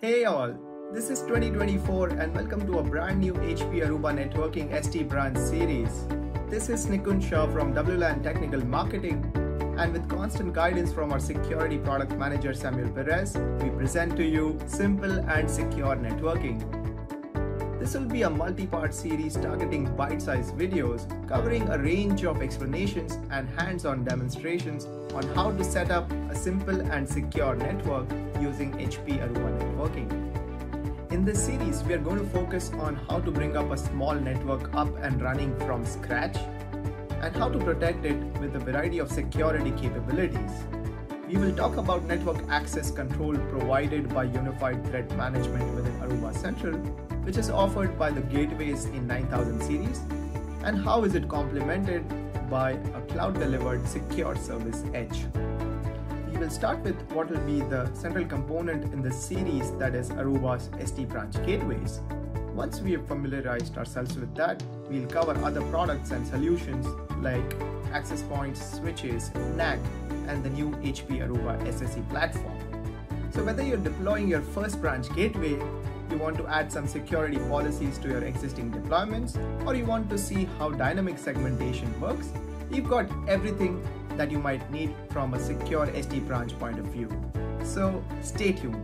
Hey all, this is 2024 and welcome to a brand new HP Aruba Networking SD-Branch series. This is Nikunj Shah from WLAN Technical Marketing, and with constant guidance from our Security Product Manager Samuel Perez, we present to you Simple and Secure Networking. This will be a multi-part series targeting bite-sized videos covering a range of explanations and hands-on demonstrations on how to set up a simple and secure network using HP Aruba Networking. In this series, we are going to focus on how to bring up a small network up and running from scratch and how to protect it with a variety of security capabilities. We will talk about network access control provided by Unified Threat Management within Aruba Central, which is offered by the gateways in 9000 series, and how is it complemented by a cloud-delivered secure service edge. We will start with what will be the central component in the series, that is Aruba's SD-Branch gateways. Once we have familiarized ourselves with that, we'll cover other products and solutions like access points, switches, NAC, and the new HP Aruba SSE platform. So whether you're deploying your first branch gateway, you want to add some security policies to your existing deployments, or you want to see how dynamic segmentation works, you've got everything that you might need from a secure SD branch point of view. So stay tuned.